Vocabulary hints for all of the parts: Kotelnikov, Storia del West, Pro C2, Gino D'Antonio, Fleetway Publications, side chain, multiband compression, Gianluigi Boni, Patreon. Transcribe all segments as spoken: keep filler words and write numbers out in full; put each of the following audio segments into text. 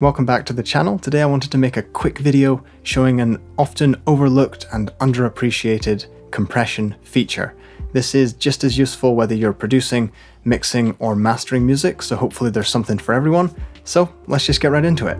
Welcome back to the channel. Today I wanted to make a quick video showing an often overlooked and underappreciated compression feature. This is just as useful whether you're producing, mixing, or mastering music, so hopefully there's something for everyone. So let's just get right into it.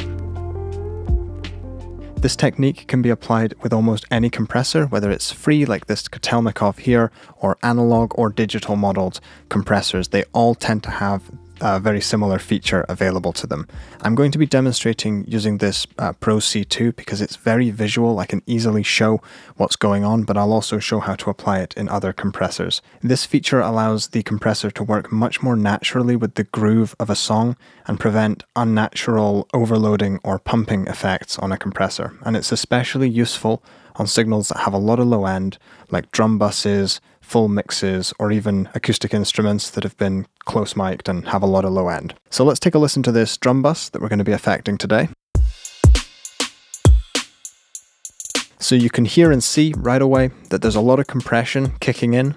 This technique can be applied with almost any compressor, whether it's free like this Kotelnikov here, or analog or digital modeled compressors. They all tend to have a very similar feature available to them. I'm going to be demonstrating using this uh, Pro C two because it's very visual. I can easily show what's going on, but I'll also show how to apply it in other compressors. This feature allows the compressor to work much more naturally with the groove of a song and prevent unnatural overloading or pumping effects on a compressor. And it's especially useful on signals that have a lot of low end, like drum buses, full mixes, or even acoustic instruments that have been close mic'd and have a lot of low end. So let's take a listen to this drum bus that we're going to be affecting today. So you can hear and see right away that there's a lot of compression kicking in.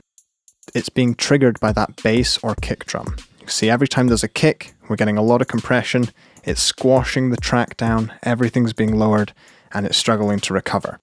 It's being triggered by that bass or kick drum. You see every time there's a kick, we're getting a lot of compression. It's squashing the track down, everything's being lowered, and it's struggling to recover.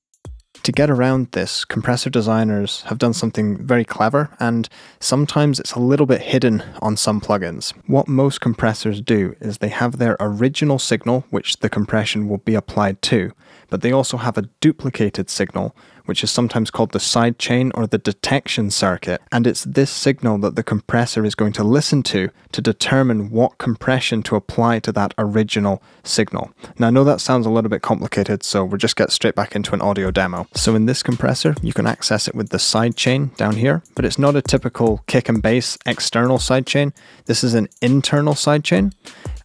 To get around this, compressor designers have done something very clever, and sometimes it's a little bit hidden on some plugins. What most compressors do is they have their original signal, which the compression will be applied to, but they also have a duplicated signal, which is sometimes called the side chain or the detection circuit, and it's this signal that the compressor is going to listen to to determine what compression to apply to that original signal. Now I know that sounds a little bit complicated, so we'll just get straight back into an audio demo. So in this compressor, you can access it with the side chain down here, but it's not a typical kick and bass external side chain. This is an internal side chain,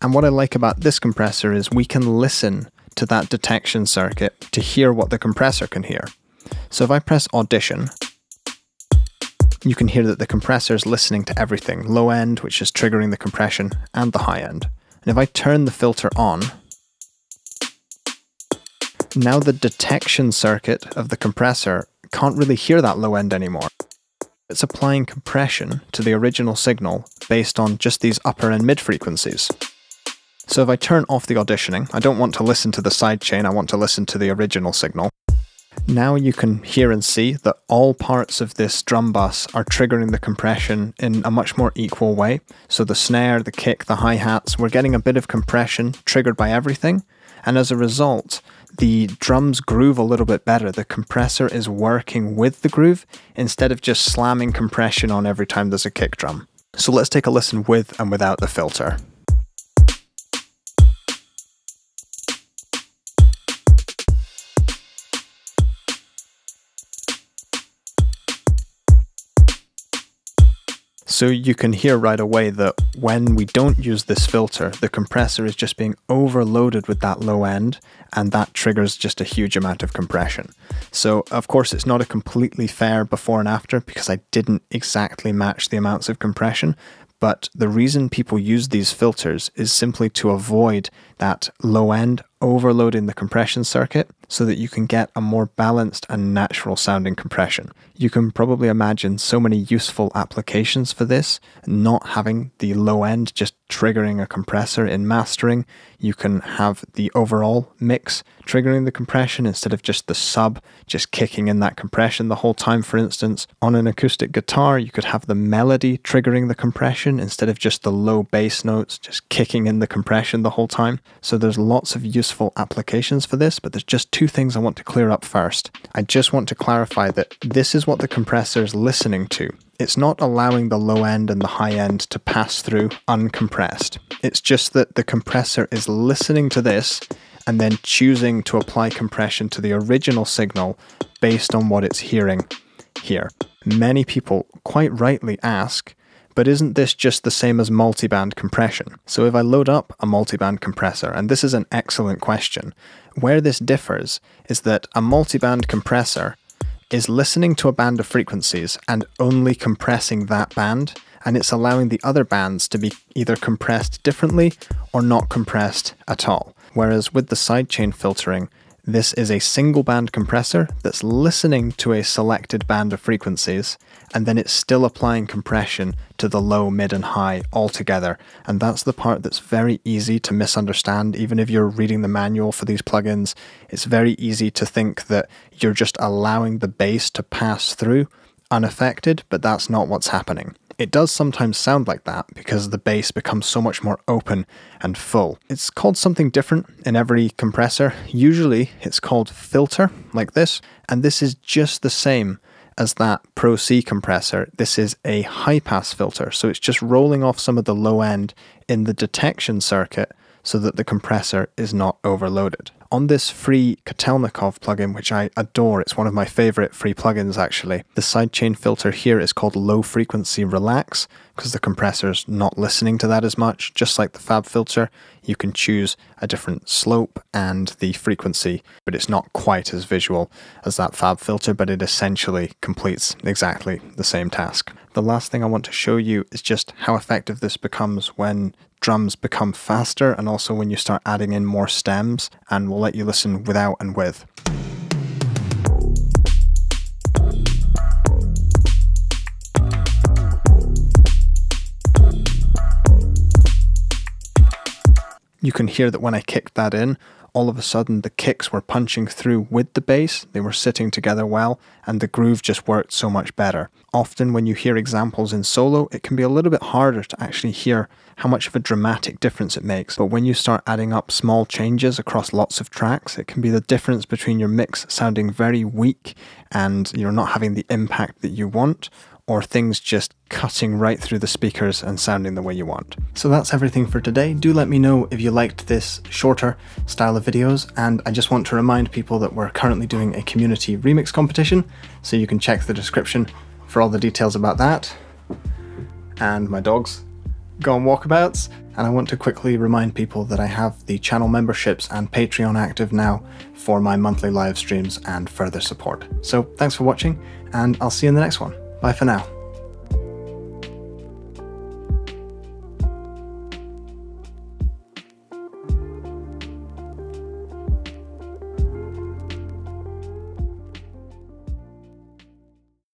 and what I like about this compressor is we can listen to that detection circuit to hear what the compressor can hear. So if I press audition, you can hear that the compressor is listening to everything, low end, which is triggering the compression, and the high end. And if I turn the filter on, now the detection circuit of the compressor can't really hear that low end anymore. It's applying compression to the original signal based on just these upper and mid frequencies. So if I turn off the auditioning, I don't want to listen to the side chain, I want to listen to the original signal. Now you can hear and see that all parts of this drum bus are triggering the compression in a much more equal way. So the snare, the kick, the hi-hats, we're getting a bit of compression triggered by everything. And as a result, the drums groove a little bit better. The compressor is working with the groove instead of just slamming compression on every time there's a kick drum. So let's take a listen with and without the filter. So you can hear right away that when we don't use this filter, the compressor is just being overloaded with that low end, and that triggers just a huge amount of compression. So of course it's not a completely fair before and after because I didn't exactly match the amounts of compression, but the reason people use these filters is simply to avoid that low end overloading the compression circuit so that you can get a more balanced and natural sounding compression. You can probably imagine so many useful applications for this, not having the low end just triggering a compressor in mastering. You can have the overall mix triggering the compression instead of just the sub just kicking in that compression the whole time, for instance. On an acoustic guitar, you could have the melody triggering the compression instead of just the low bass notes just kicking in the compression the whole time. So there's lots of useful applications for this, but there's just two things I want to clear up first. I just want to clarify that this is what the compressor is listening to. It's not allowing the low end and the high end to pass through uncompressed. It's just that the compressor is listening to this and then choosing to apply compression to the original signal based on what it's hearing here. Many people quite rightly ask, but isn't this just the same as multiband compression? So if I load up a multiband compressor, and this is an excellent question, where this differs is that a multiband compressor is listening to a band of frequencies and only compressing that band, and it's allowing the other bands to be either compressed differently or not compressed at all. Whereas with the sidechain filtering, This is a single band compressor that's listening to a selected band of frequencies, and then it's still applying compression to the low, mid and high all together. And that's the part that's very easy to misunderstand. Even if you're reading the manual for these plugins, it's very easy to think that you're just allowing the bass to pass through unaffected, but that's not what's happening. It does sometimes sound like that because the bass becomes so much more open and full. It's called something different in every compressor. Usually it's called filter, like this, and this is just the same as that Pro C compressor. This is a high-pass filter, so it's just rolling off some of the low end in the detection circuit so that the compressor is not overloaded. On this free Kotelnikov plugin, which I adore, it's one of my favorite free plugins actually, the side chain filter here is called Low Frequency Relax, because the compressor's not listening to that as much. Just like the Fab filter, you can choose a different slope and the frequency, but it's not quite as visual as that Fab filter, but it essentially completes exactly the same task. The last thing I want to show you is just how effective this becomes when drums become faster, and also when you start adding in more stems, and we'll let you listen without and with. You can hear that when I kicked that in, all of a sudden the kicks were punching through with the bass, they were sitting together well, and the groove just worked so much better. Often when you hear examples in solo, it can be a little bit harder to actually hear how much of a dramatic difference it makes, but when you start adding up small changes across lots of tracks, it can be the difference between your mix sounding very weak and you're not having the impact that you want, or things just cutting right through the speakers and sounding the way you want. So that's everything for today. Do let me know if you liked this shorter style of videos, and I just want to remind people that we're currently doing a community remix competition, so you can check the description for all the details about that. And my dog's gone walkabouts. And I want to quickly remind people that I have the channel memberships and Patreon active now for my monthly live streams and further support. So thanks for watching, and I'll see you in the next one. Bye for now.